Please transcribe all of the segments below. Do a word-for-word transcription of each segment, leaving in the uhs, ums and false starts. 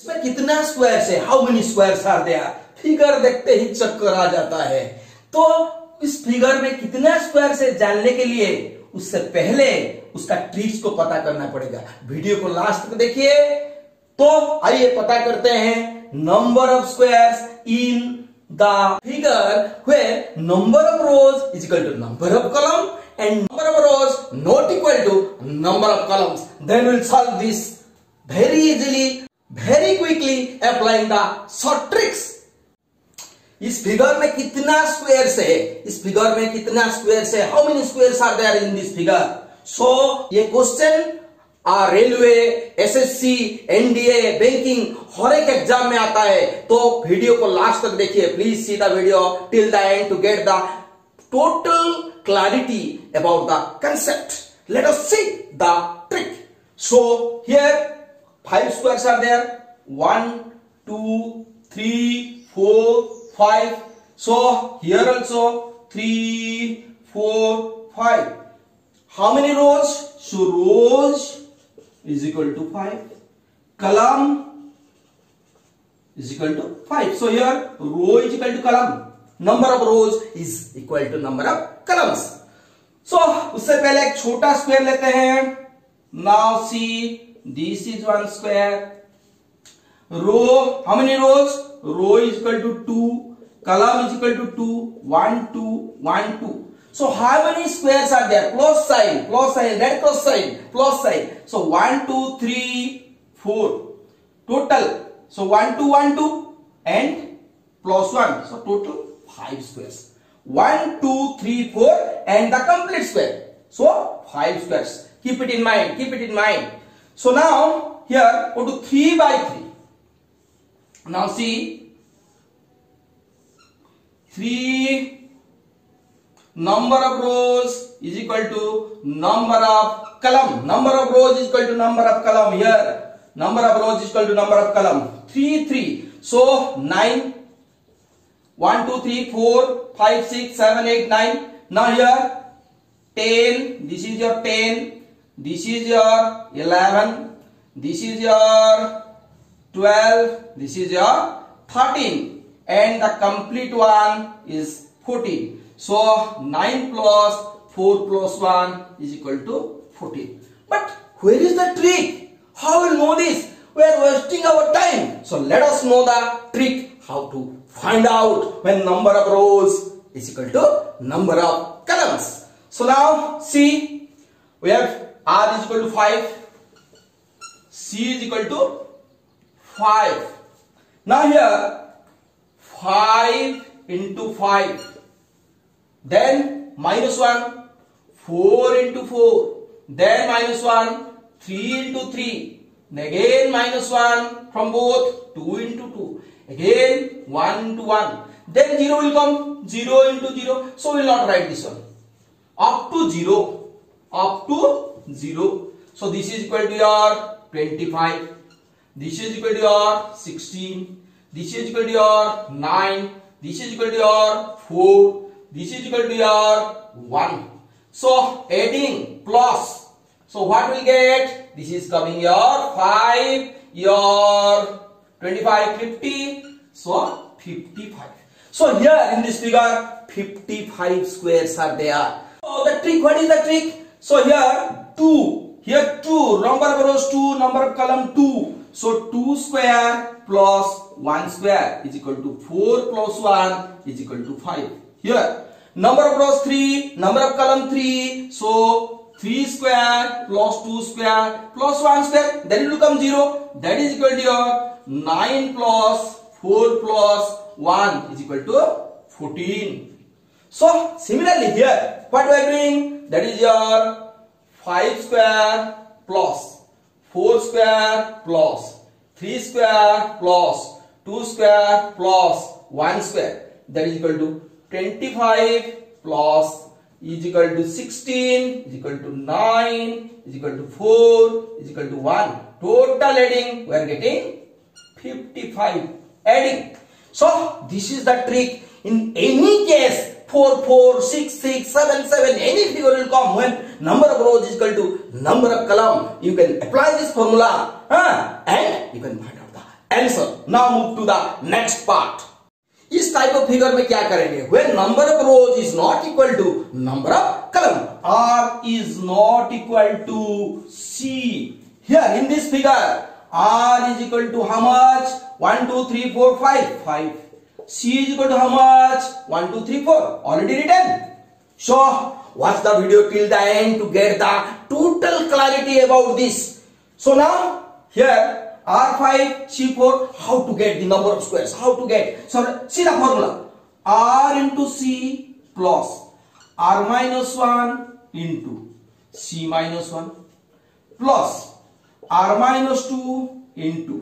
इसमें कितना स्क्वायर्स है, how many squares are there, figure देखते ही चक्कर आ जाता है। तो इस फिगर में कितना स्क्वायर्स है जानने के लिए उससे पहले उसका ट्रिक्स को पता करना पड़ेगा। वीडियो को लास्ट तक देखिए। तो आइए पता करते हैं number of squares in the figure where number of rows is equal to number of column and number of rows not equal to number of columns, then will solve this very easily, very quickly applying the short tricks. इस figure में कितना squares है, इस figure में कितना squares है, how many squares are there in this figure. So ये question railway, SSC, NDA, banking हर एक एग्जाम में आता है। तो वीडियो को लास्ट तक देखिए, please see the video till the end to get the total clarity about the concept. Let us see the trick. So here five squares are there, one two three four five. So here also three four five. How many rows, so rows is equal to five, column is equal to five. So here row is equal to column, number of rows is equal to number of columns. So उससे पहले एक छोटा square लेते हैं। Now see this is one square. Row, how many rows? Row is equal to two, column is equal to two, one two one two. So how many squares are there? Plus sign, plus sign, red cross sign, plus sign. So one, two, three, four total. So one, two, one, two, and plus one. So total five squares. One, two, three, four, and the complete square. So five squares. Keep it in mind. Keep it in mind. So now here go to three by three. Now see three. Number of rows is equal to number of column. Number of rows is equal to number of column here. Number of rows is equal to number of column. Three, three. So nine. One, two, three, four, five, six, seven, eight, nine. Now here ten. This is your ten. This is your eleven. This is your twelve. This is your thirteen. And the complete one is fourteen. So nine plus four plus one is equal to fourteen. But where is the trick? How will know this? We are wasting our time. So let us know the trick. How to find out when number of rows is equal to number of columns. So now see, we have R is equal to five, C is equal to five. Now here five into five. Then minus one, four into four, then minus one, three into three, again minus one from both, two into two, again one into one, then zero will come, zero into zero. So we will not write this one, up to zero, up to zero. So this is equal to your twenty-five, this is equal to your sixteen, this is equal to your nine, this is equal to your four. This is equal to your one. So adding plus. So what will get? This is coming your five, your twenty-five, fifty. So fifty-five. So here in this figure, fifty-five squares are there. So the trick, what is the trick? So here two, here two, number of rows two, number of column two. So two square plus one square is equal to four plus one is equal to five. Here number of rows three, number of column three, so three square plus two square plus one square, then it will come zero, that is equal to your nine plus four plus one is equal to fourteen. So similarly here what we are doing, that is your five square plus four square plus three square plus two square plus one square, that is equal to twenty-five plus is equal to sixteen is equal to nine is equal to four is equal to one. Total adding we are getting fifty-five adding. So this is the trick. In any case four, four, six, six, seven, seven, any figure will come when number of rows is equal to number of column. You can apply this formula huh? and you can find out the answer. Now move to the next part. इस type of figure में क्या करेंगे? When number of rows is not equal to number of column, R is not equal to C. Here in this figure, R is equal to how much? One, two, three, four, five, five. C is equal to how much? One, two, three, four. Already written. So watch the video till the end to get the total clarity about this. So now here. R five, C four, how to get the number of squares, how to get, so see the formula, R into C plus R minus one into C minus one plus R minus two into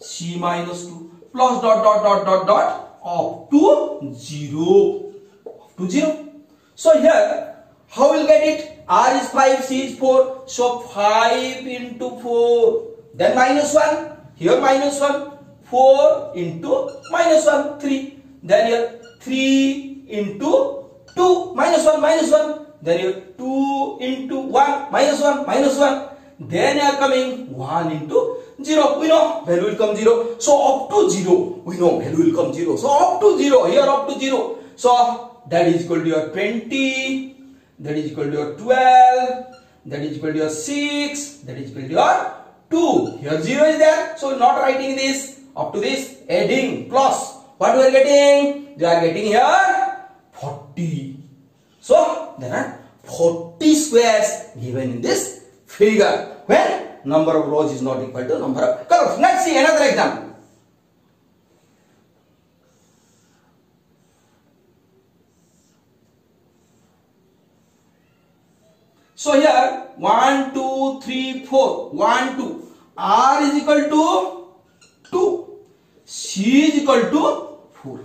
C minus two plus dot dot dot dot dot up to zero, up to zero. So here, how we'll get it, R is five, C is four, so five into four. Then minus one, here minus one, four into minus one, three. Then here three into two, minus one, minus one. Then here two into one, minus one, minus one. Then you are coming one into zero. We know value will come zero. So up to zero, we know value will come zero. So up to zero, here up to zero. So that is equal to your twenty, that is equal to your twelve, that is equal to your six, that is equal to your two. Here zero is there, so not writing this, up to this, adding, plus, what we are getting? We are getting here forty. So there are forty squares given in this figure, where number of rows is not equal to number of columns. Let's see another example. So here one, two, three, four, one, two, R is equal to two, C is equal to four,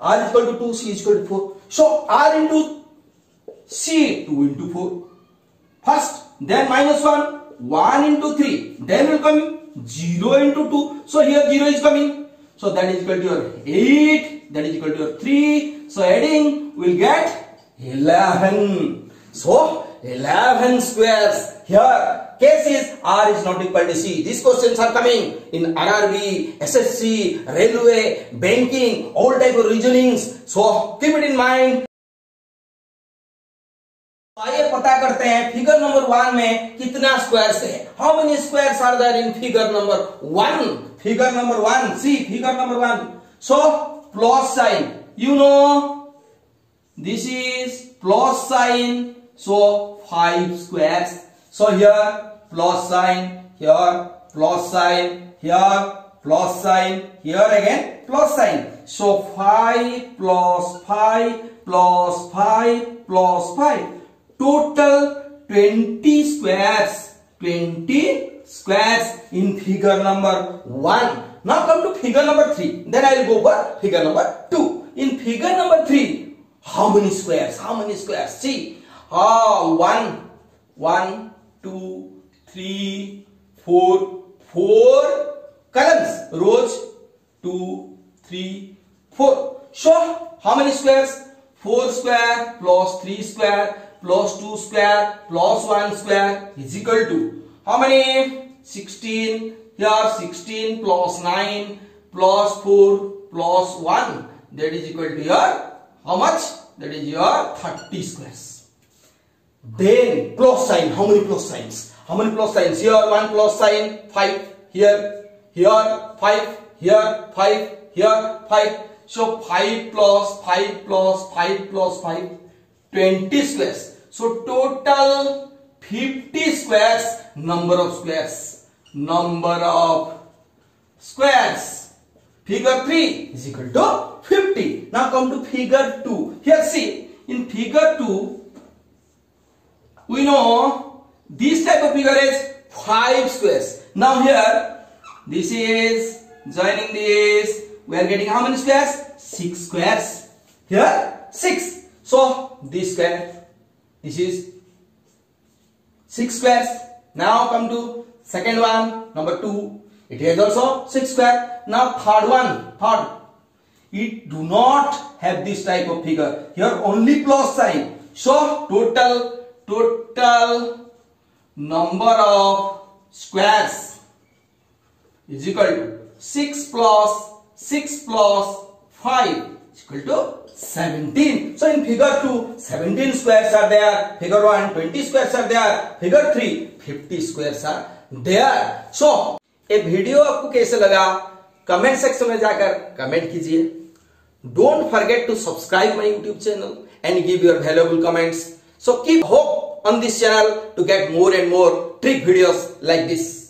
R is equal to two, C is equal to four. So R into C, two into four, first, then minus one, one into three, then will come zero into two, so here zero is coming, so that is equal to your eight, that is equal to your three, so adding will get eleven. So eleven squares. Here case is R is not equal to C. These questions are coming in R R B, S S C, railway, banking, all type of reasonings. So keep it in mind. आइए पता करते हैं figure number one में कितना squares है. How many squares are there in figure number one? Figure number one. See figure number one. So plus sign. You know this is plus sign. So five squares. So here plus sign, here plus sign, here plus sign, here again plus sign. So five plus five plus five plus five. Total twenty squares. twenty squares in figure number one. Now come to figure number three. Then I will go for figure number two. In figure number three, how many squares? How many squares? See. Ah, one, one, two, three, four, four columns, rows, two, three, four. So how many squares? Four square plus three square plus two square plus one square is equal to how many? Sixteen. Here sixteen plus nine plus four plus one. That is equal to your how much? That is your thirty squares. Then plus sign, how many plus signs? How many plus signs? Here one plus sign, five, here, here, five, here, five, here, five. So five plus, five plus, five plus, five, twenty squares. So total fifty squares, number of squares, number of squares. Figure three is equal to fifty. Now come to figure two. Here see, in figure two, we know this type of figure is five squares. Now here, this is joining this. We are getting how many squares? six squares. Here, six. So this square, this is six squares. Now come to second one, number two. It is also six square. Now third one, third. It do not have this type of figure. Here only plus sign. So total. Total number of squares is equal to six plus six plus five is equal to seventeen. So in figure two, seventeen squares are there. Figure one, twenty squares are there. Figure three, fifty squares are there. So ये video आपको कैसे लगा comment section में जाकर comment कीजिए. Don't forget to subscribe my YouTube channel and give your valuable comments. So keep hope on this channel to get more and more trick videos like this.